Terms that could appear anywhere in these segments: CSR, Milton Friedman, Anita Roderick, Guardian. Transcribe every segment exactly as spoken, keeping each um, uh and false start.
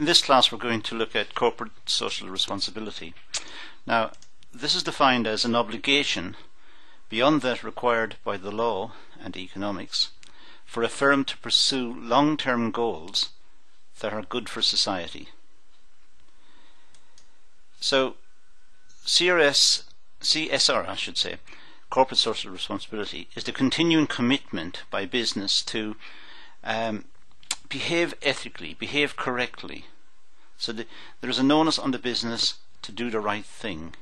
In this class we're going to look at corporate social responsibility. Now, this is defined as an obligation beyond that required by the law and economics for a firm to pursue long-term goals that are good for society. So C R S, C S R, I should say, corporate social responsibility, is the continuing commitment by business to um, behave ethically, behave correctly. So the, there is an onus on the business to do the right thing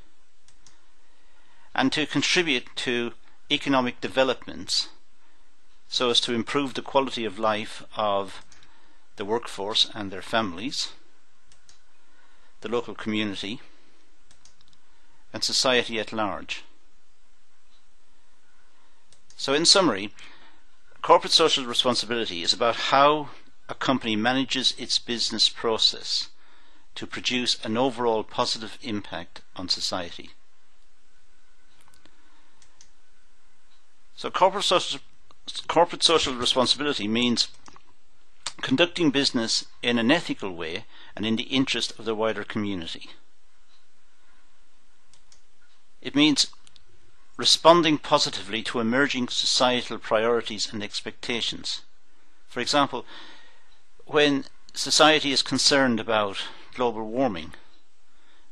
and to contribute to economic developments so as to improve the quality of life of the workforce and their families, the local community, and society at large. So in summary, corporate social responsibility is about how a company manages its business process to produce an overall positive impact on society. So corporate social, corporate social responsibility means conducting business in an ethical way and in the interest of the wider community. It means responding positively to emerging societal priorities and expectations. For example, when society is concerned about global warming,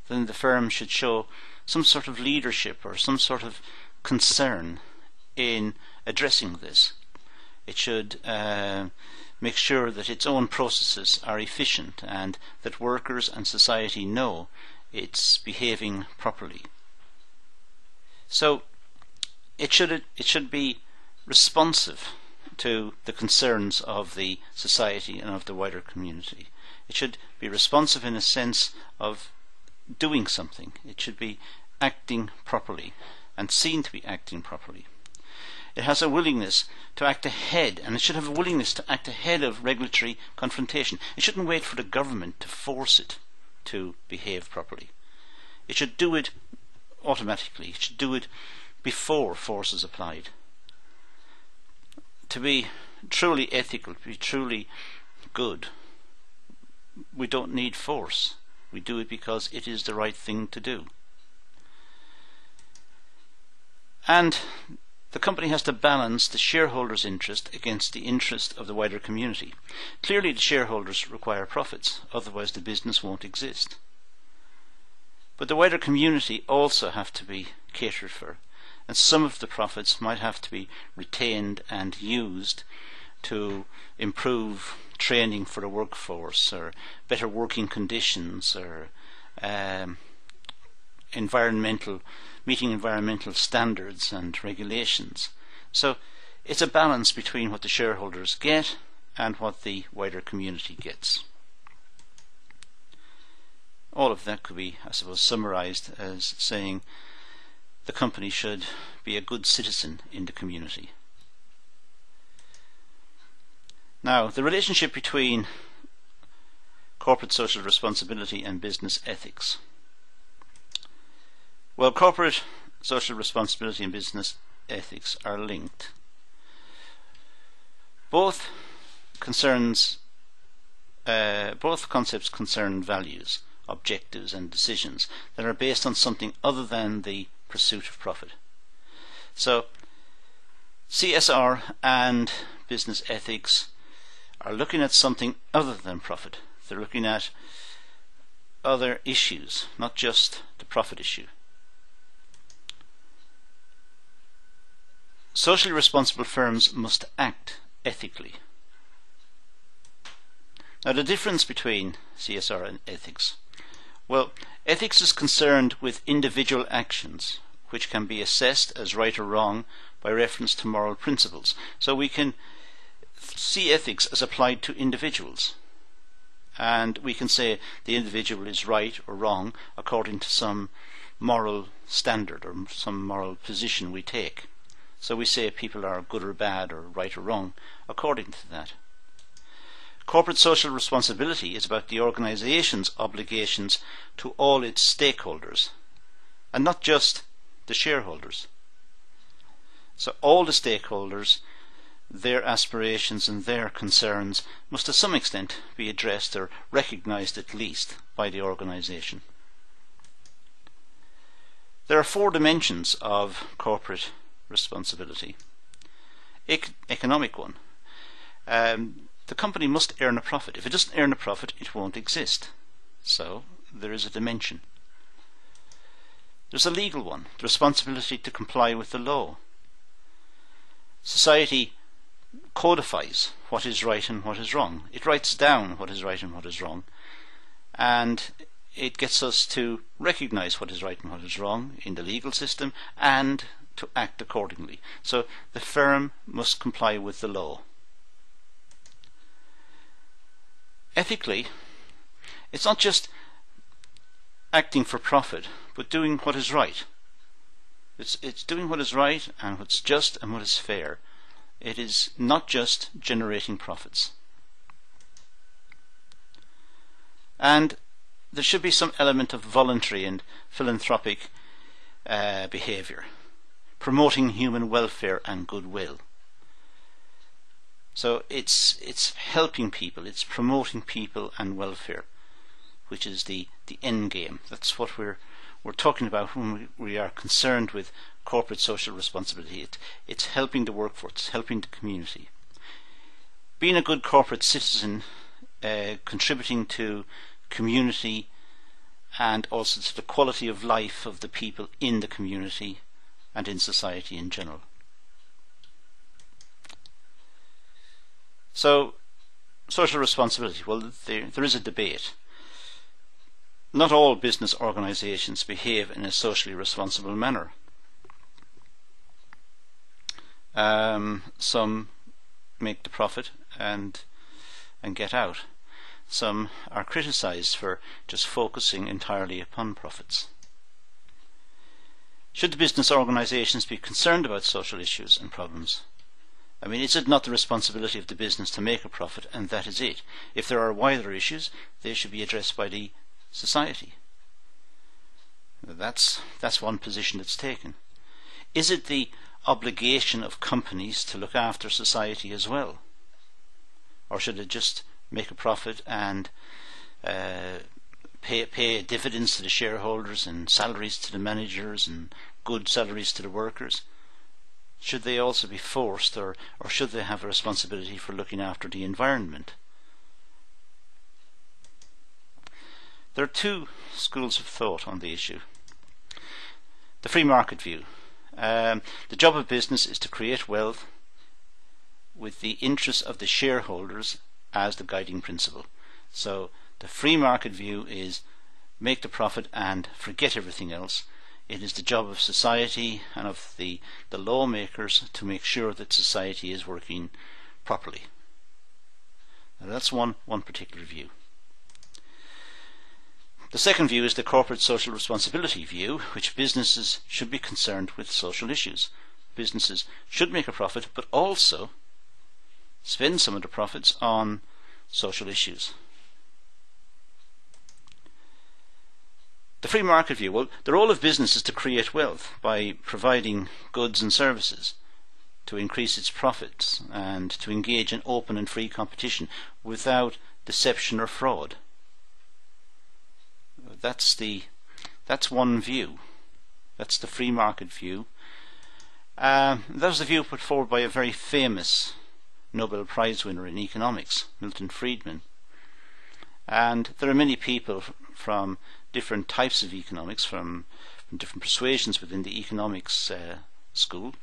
then the firm should show some sort of leadership or some sort of concern in addressing this. It should uh, make sure that its own processes are efficient and that workers and society know it's behaving properly. So it should, it should be responsive to the concerns of the society and of the wider community. It should be responsive in a sense of doing something. It should be acting properly and seen to be acting properly. It has a willingness to act ahead, and it should have a willingness to act ahead of regulatory confrontation. It shouldn't wait for the government to force it to behave properly. It should do it automatically. It should do it before force is applied. To be truly ethical, to be truly good, we don't need force. We do it because it is the right thing to do. And the company has to balance the shareholders' interest against the interest of the wider community. Clearly the shareholders require profits, otherwise the business won't exist. But the wider community also have to be catered for, and some of the profits might have to be retained and used to improve training for the workforce, or better working conditions, or um, environmental, meeting environmental standards and regulations. So it's a balance between what the shareholders get and what the wider community gets. All of that could be, I suppose, summarized as saying the company should be a good citizen in the community. Now, the relationship between corporate social responsibility and business ethics. Well, corporate social responsibility and business ethics are linked. Both concerns, uh, both concepts concern values, objectives and decisions that are based on something other than the pursuit of profit. So C S R and business ethics are looking at something other than profit. They're looking at other issues, not just the profit issue. Socially responsible firms must act ethically. Now, the difference between C S R and ethics. Well, ethics is concerned with individual actions, which can be assessed as right or wrong by reference to moral principles. So we can see ethics as applied to individuals. And we can say the individual is right or wrong according to some moral standard or some moral position we take. So we say people are good or bad or right or wrong according to that. Corporate social responsibility is about the organization's obligations to all its stakeholders, and not just the shareholders. So all the stakeholders their aspirations and their concerns must to some extent be addressed or recognised at least by the organisation. There are four dimensions of corporate responsibility. E- economic one. Um, the company must earn a profit. If it doesn't earn a profit, it won't exist. So there is a dimension. There's a legal one, the responsibility to comply with the law. Society codifies what is right and what is wrong. It writes down what is right and what is wrong, and it gets us to recognize what is right and what is wrong in the legal system and to act accordingly. So the firm must comply with the law. Ethically, it's not just acting for profit, but doing what is right. It's, it's doing what is right and what's just and what is fair. It is not just generating profits. And there should be some element of voluntary and philanthropic uh, behaviour, promoting human welfare and goodwill. So it's it's helping people, it's promoting people and welfare, which is the the end game. That's what we're we're talking about when we, we are concerned with corporate social responsibility. It, it's helping the workforce, it's helping the community. Being a good corporate citizen, uh, contributing to community and also to the quality of life of the people in the community and in society in general. So, social responsibility. Well, there, there is a debate. Not all business organizations behave in a socially responsible manner. Um, some make the profit and and get out. Some are criticized for just focusing entirely upon profits. Should the business organizations be concerned about social issues and problems? I mean, is it not the responsibility of the business to make a profit, and that is it? If there are wider issues, they should be addressed by the society. That's, that's one position that's taken. Is it the obligation of companies to look after society as well? Or should it just make a profit and uh, pay, pay dividends to the shareholders and salaries to the managers and good salaries to the workers? Should they also be forced, or, or should they have a responsibility for looking after the environment? There are two schools of thought on the issue. The free market view. Um, the job of business is to create wealth with the interests of the shareholders as the guiding principle. So the free market view is make the profit and forget everything else. It is the job of society and of the, the lawmakers to make sure that society is working properly. Now that's one, one particular view. The second view is the corporate social responsibility view, which businesses should be concerned with social issues. Businesses should make a profit, but also spend some of the profits on social issues. The free market view. Well, the role of business is to create wealth by providing goods and services, to increase its profits, and to engage in open and free competition without deception or fraud. That's the that's one view. That's the free market view. Um, that's the view put forward by a very famous Nobel Prize winner in economics, Milton Friedman. And there are many people from different types of economics, from, from different persuasions within the economics uh, school,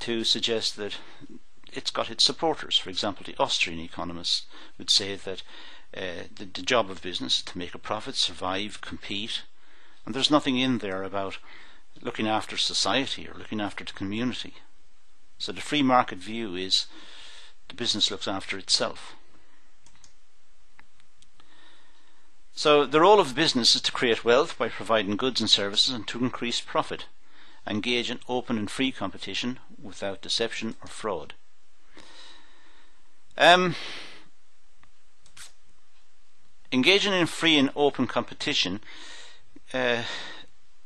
to suggest that it's got its supporters. For example, the Austrian economists would say that uh, the, the job of business is to make a profit, survive, compete, and there's nothing in there about looking after society or looking after the community. So the free market view is the business looks after itself. So the role of business is to create wealth by providing goods and services and to increase profit, engage in open and free competition without deception or fraud. Um, engaging in free and open competition uh,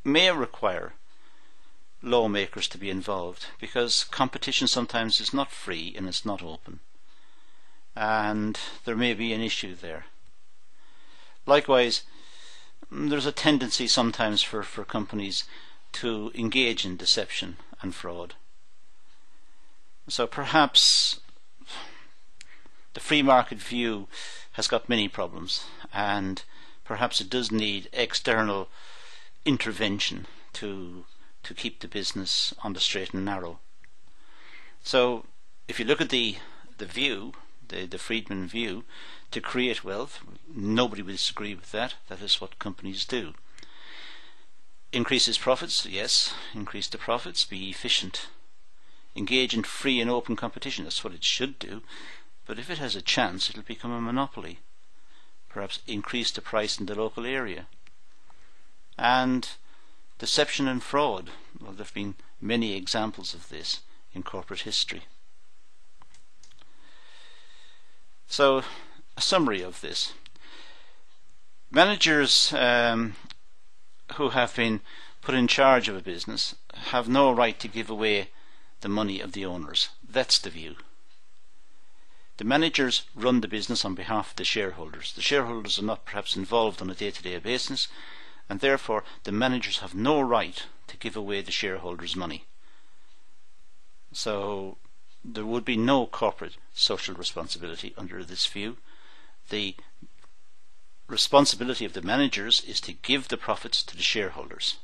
may require lawmakers to be involved, because competition sometimes is not free and it's not open, and there may be an issue there. Likewise, there's a tendency sometimes for, for companies to engage in deception and fraud. So perhaps the free market view has got many problems, and perhaps it does need external intervention to to keep the business on the straight and narrow. So if you look at the the view, the, the Friedman view, to create wealth, nobody would disagree with that. That is what companies do. Increases profits, yes, increase the profits, be efficient. Engage in free and open competition, that's what it should do. But if it has a chance, it'll become a monopoly. Perhaps increase the price in the local area. And deception and fraud, well, there have been many examples of this in corporate history. So, a summary of this. Managers um, who have been put in charge of a business have no right to give away the money of the owners. That's the view. The managers run the business on behalf of the shareholders. The shareholders are not perhaps involved on a day-to-day basis, and therefore the managers have no right to give away the shareholders' money. So there would be no corporate social responsibility under this view. The responsibility of the managers is to give the profits to the shareholders.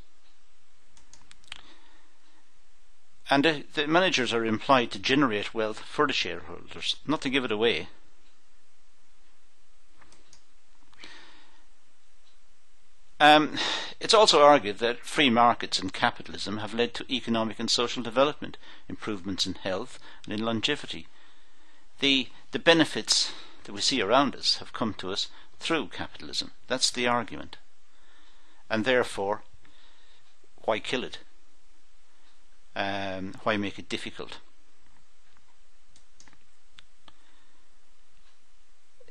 And the, the managers are implied to generate wealth for the shareholders, not to give it away. Um, it's also argued that free markets and capitalism have led to economic and social development, improvements in health and in longevity. The, the benefits that we see around us have come to us through capitalism. That's the argument. And therefore, why kill it? Um, why make it difficult?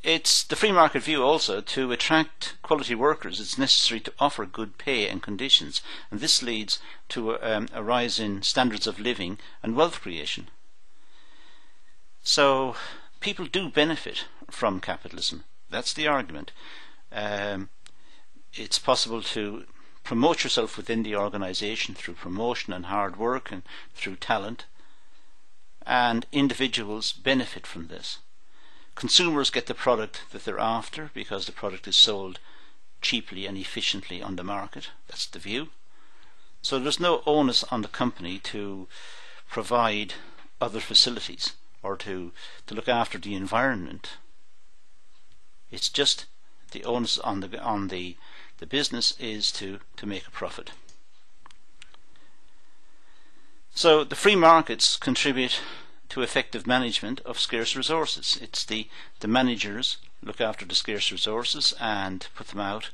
It's the free market view also to attract quality workers. It's necessary to offer good pay and conditions, and this leads to a, um, a rise in standards of living and wealth creation. So people do benefit from capitalism. That's the argument. Um, it's possible to promote yourself within the organization through promotion and hard work and through talent, and individuals benefit from this. Consumers get the product that they're after because the product is sold cheaply and efficiently on the market. That's the view. So there's no onus on the company to provide other facilities or to, to look after the environment. It's just the onus on the on the the business is to to make a profit. So the free markets contribute to effective management of scarce resources. It's the the managers look after the scarce resources and put them out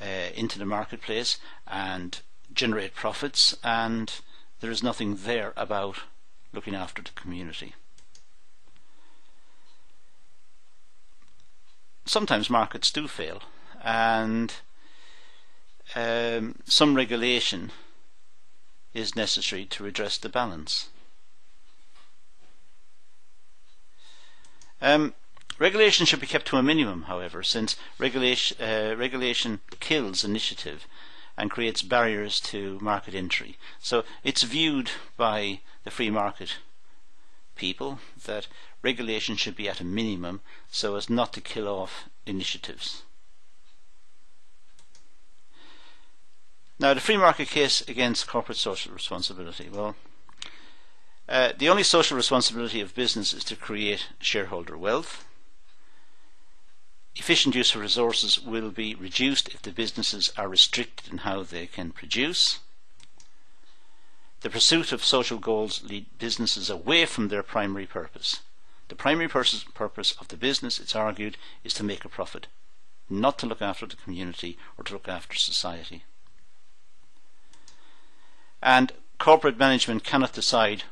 uh, into the marketplace and generate profits, and there is nothing there about looking after the community. Sometimes markets do fail, and um, some regulation is necessary to redress the balance. Um, regulation should be kept to a minimum, however, since regulation, uh, regulation kills initiative and creates barriers to market entry. So it's viewed by the free market people that regulation should be at a minimum so as not to kill off initiatives. Now, the free market case against corporate social responsibility. Well, Uh, the only social responsibility of business is to create shareholder wealth. Efficient use of resources will be reduced if the businesses are restricted in how they can produce. The pursuit of social goals leads businesses away from their primary purpose. The primary purpose of the business, it's argued, is to make a profit, not to look after the community or to look after society. And corporate management cannot decide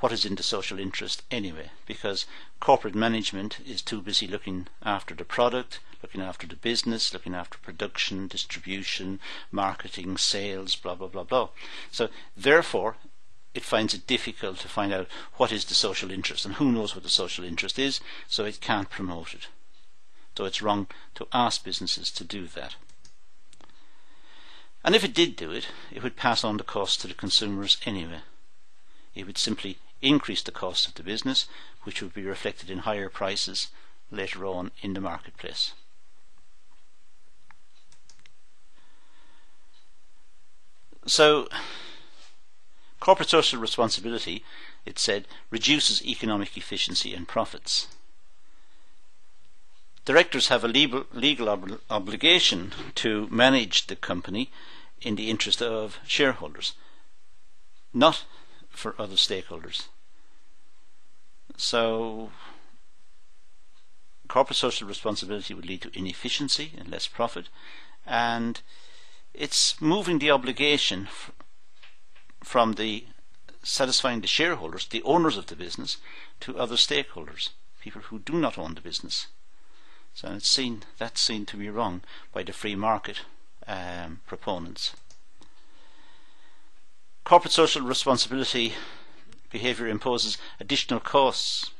what is in the social interest anyway, because corporate management is too busy looking after the product, looking after the business, looking after production, distribution, marketing, sales, blah, blah, blah, blah. So therefore, it finds it difficult to find out what is the social interest, and who knows what the social interest is, so it can't promote it. So it's wrong to ask businesses to do that. And if it did do it, it would pass on the cost to the consumers anyway. It would simply increase the cost of the business, which would be reflected in higher prices later on in the marketplace. So, corporate social responsibility, it said, reduces economic efficiency and profits. Directors have a legal, legal ob obligation to manage the company in the interest of shareholders, not for other stakeholders. So corporate social responsibility would lead to inefficiency and less profit, and it's moving the obligation from the satisfying the shareholders, the owners of the business, to other stakeholders, people who do not own the business. So it's seen, that's seen to be wrong by the free market um, proponents. Corporate social responsibility behaviour imposes additional costs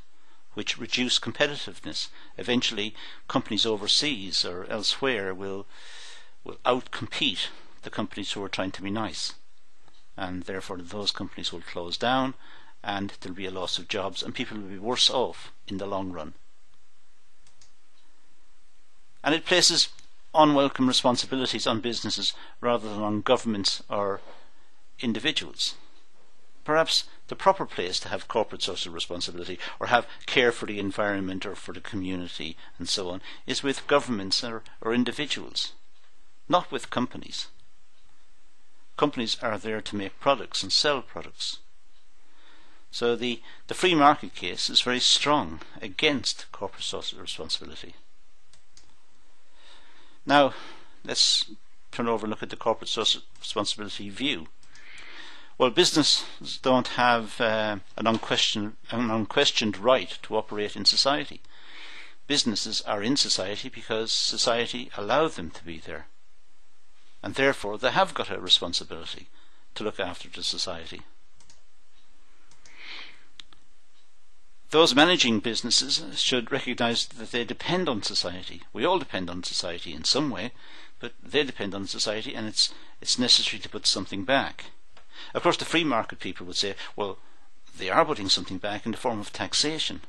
which reduce competitiveness. Eventually, companies overseas or elsewhere will, will outcompete the companies who are trying to be nice, and therefore those companies will close down, and there will be a loss of jobs, and people will be worse off in the long run. And it places unwelcome responsibilities on businesses rather than on governments or individuals. Perhaps the proper place to have corporate social responsibility, or have care for the environment or for the community and so on, is with governments or, or individuals, not with companies. Companies are there to make products and sell products. So the, the free market case is very strong against corporate social responsibility. Now let's turn over and look at the corporate social responsibility view. Well, businesses don't have uh, an, unquestioned, an unquestioned right to operate in society. Businesses are in society because society allowed them to be there, and therefore they have got a responsibility to look after the society. Those managing businesses should recognise that they depend on society. We all depend on society in some way, but they depend on society, and it's, it's necessary to put something back. Of course, the free market people would say, well, they are putting something back in the form of taxation.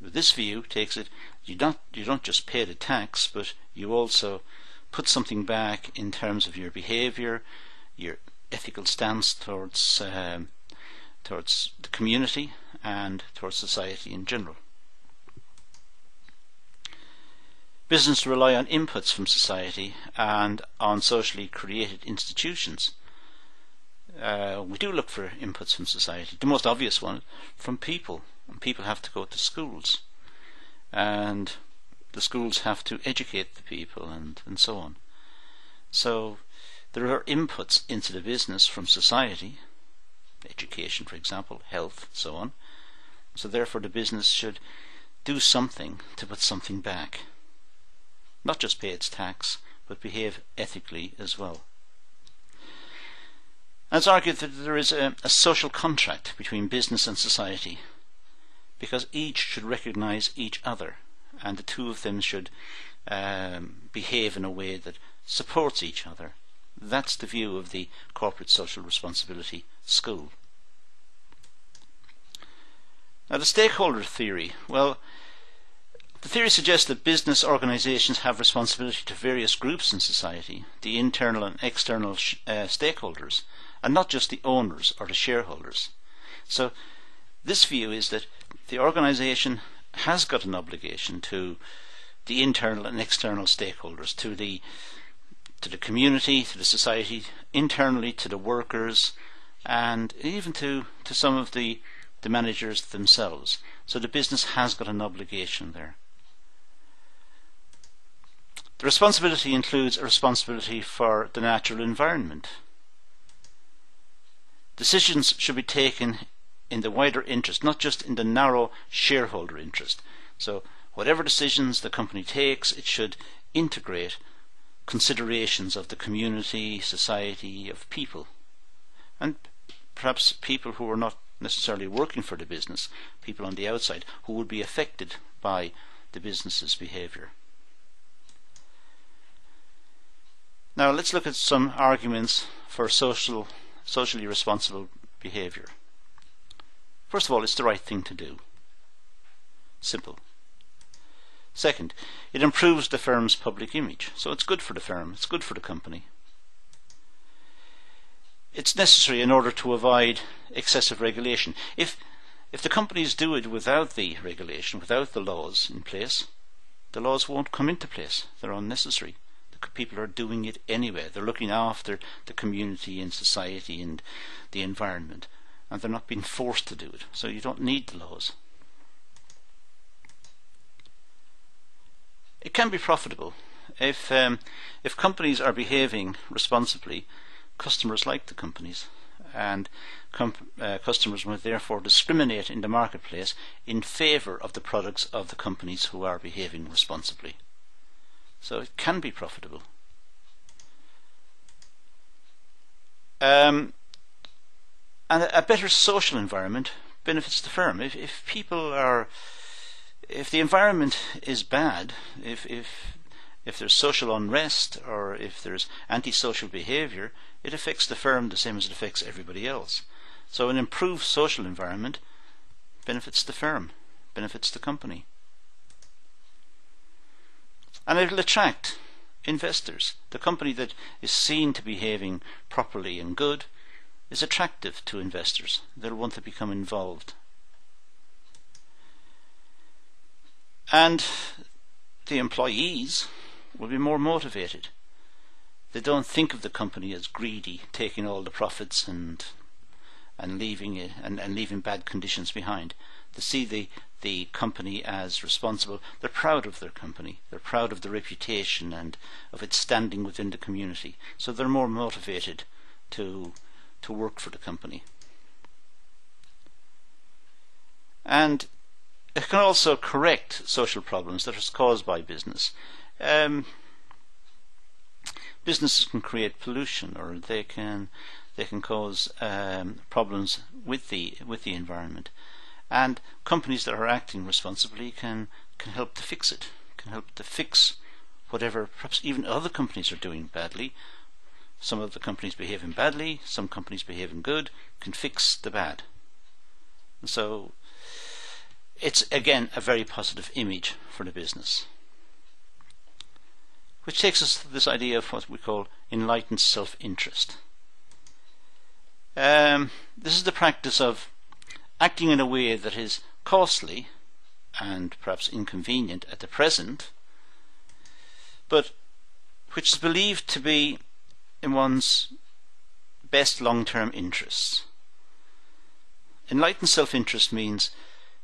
But this view takes it, you don't, you don't just pay the tax, but you also put something back in terms of your behaviour, your ethical stance towards, um, towards the community, and towards society in general. Businesses rely on inputs from society and on socially created institutions. Uh, we do look for inputs from society. The most obvious one, from people. And people have to go to schools, and the schools have to educate the people, and, and so on. So there are inputs into the business from society, education for example, health, so on. So therefore the business should do something to put something back. Not just pay its tax, but behave ethically as well. And it's argued that there is a, a social contract between business and society, because each should recognise each other, and the two of them should um, behave in a way that supports each other. That's the view of the corporate social responsibility school. Now, the stakeholder theory. Well, the theory suggests that business organisations have responsibility to various groups in society, the internal and external sh uh, stakeholders, and not just the owners or the shareholders. So this view is that the organisation has got an obligation to the internal and external stakeholders, to the to the community, to the society, internally to the workers, and even to, to some of the, the managers themselves. So the business has got an obligation there. The responsibility includes a responsibility for the natural environment. Decisions should be taken in the wider interest, not just in the narrow shareholder interest. So Whatever decisions the company takes, it should integrate considerations of the community, society, of people, and perhaps people who are not necessarily working for the business, people on the outside who would be affected by the business's behavior. Now let's look at some arguments for social, socially responsible behavior. First of all, it's the right thing to do. Simple. Second, it improves the firm's public image, so it's good for the firm, it's good for the company. It's necessary in order to avoid excessive regulation. If, if the companies do it without the regulation, without the laws in place, the laws won't come into place. They're unnecessary. The people are doing it anyway. They're looking after the community and society and the environment, and they're not being forced to do it, so you don't need the laws. It can be profitable. If, um, if companies are behaving responsibly, customers like the companies, and com uh, customers will therefore discriminate in the marketplace in favour of the products of the companies who are behaving responsibly. So it can be profitable. Um, and a better social environment benefits the firm. If, if people are If the environment is bad, if, if, if there's social unrest or if there's antisocial behaviour, it affects the firm the same as it affects everybody else. So an improved social environment benefits the firm, benefits the company. And it'll attract investors. The company that is seen to be behaving properly and good is attractive to investors. They'll want to become involved. And the employees will be more motivated. They don't think of the company as greedy, taking all the profits and and leaving it, and, and leaving bad conditions behind. They see the the company as responsible. They're proud of their company. They're proud of the reputation and of its standing within the community. So they're more motivated to to work for the company. And it can also correct social problems that are caused by business. Um, businesses can create pollution, or they can they can cause um, problems with the with the environment. And companies that are acting responsibly can can help to fix it. Can help to fix whatever perhaps even other companies are doing badly. Some of the companies behaving badly, some companies behaving good, can fix the bad. And so it's again a very positive image for the business, which takes us to this idea of what we call enlightened self-interest. Um, this is the practice of acting in a way that is costly and perhaps inconvenient at the present, but which is believed to be in one's best long-term interests. Enlightened self-interest means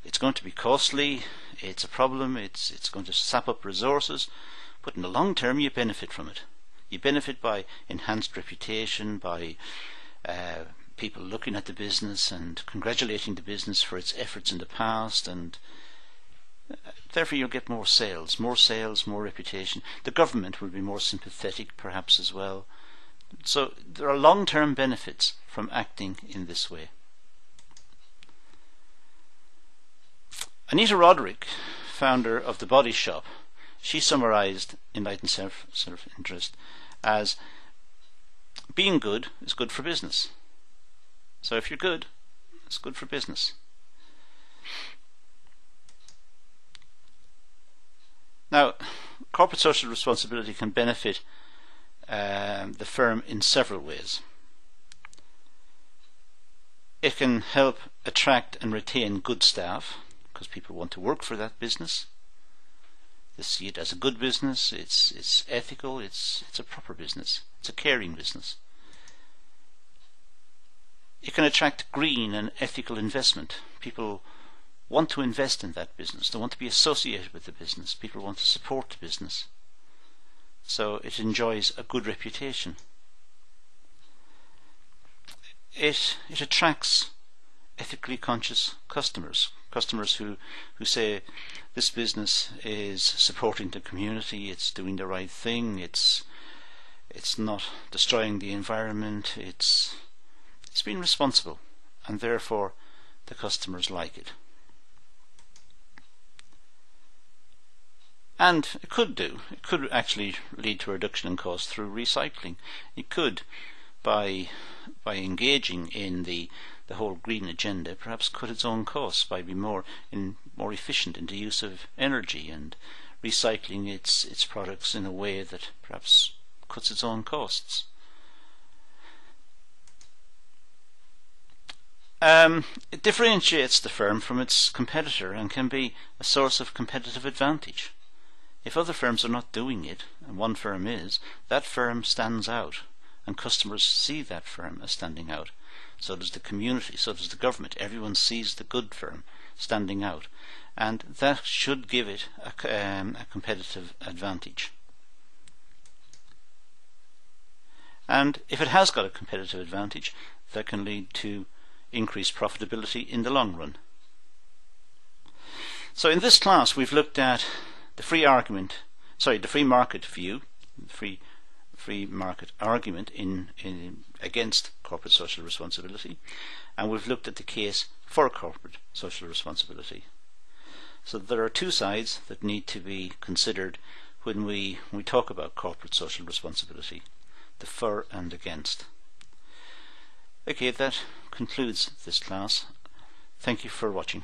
it's going to be costly, it's a problem, it's, it's going to sap up resources, but in the long term you benefit from it. You benefit by enhanced reputation, by uh, people looking at the business and congratulating the business for its efforts in the past, and therefore you'll get more sales, more sales, more reputation. The government will be more sympathetic perhaps as well. So there are long-term benefits from acting in this way. Anita Roderick, founder of The Body Shop, she summarized enlightened self, self-interest as being good is good for business. So if you're good, it's good for business. Now, corporate social responsibility can benefit um, the firm in several ways. It can help attract and retain good staff, because people want to work for that business. They see it as a good business, it's it's ethical, it's it's a proper business, it's a caring business. It can attract green and ethical investment. People want to invest in that business, they want to be associated with the business, people want to support the business. So it enjoys a good reputation. It, it attracts ethically conscious customers, customers who who say this business is supporting the community, it's doing the right thing, it's it's not destroying the environment, it's it's being responsible, and therefore the customers like it. And it could do. It could actually lead to a reduction in cost through recycling. It could, by by engaging in the the whole green agenda, perhaps cut its own costs by being more in more efficient in the use of energy and recycling its its products in a way that perhaps cuts its own costs. Um, it differentiates the firm from its competitor and can be a source of competitive advantage. If other firms are not doing it, and one firm is, that firm stands out, and customers see that firm as standing out. So does the community, so does the government. Everyone sees the good firm standing out, and that should give it a, um, a competitive advantage. And if it has got a competitive advantage, that can lead to increased profitability in the long run. So in this class we've looked at the free argument, sorry, the free market view, free free market argument in, in against corporate social responsibility, and we've looked at the case for corporate social responsibility. So there are two sides that need to be considered when we when we talk about corporate social responsibility: the for and against. Okay, that concludes this class. Thank you for watching.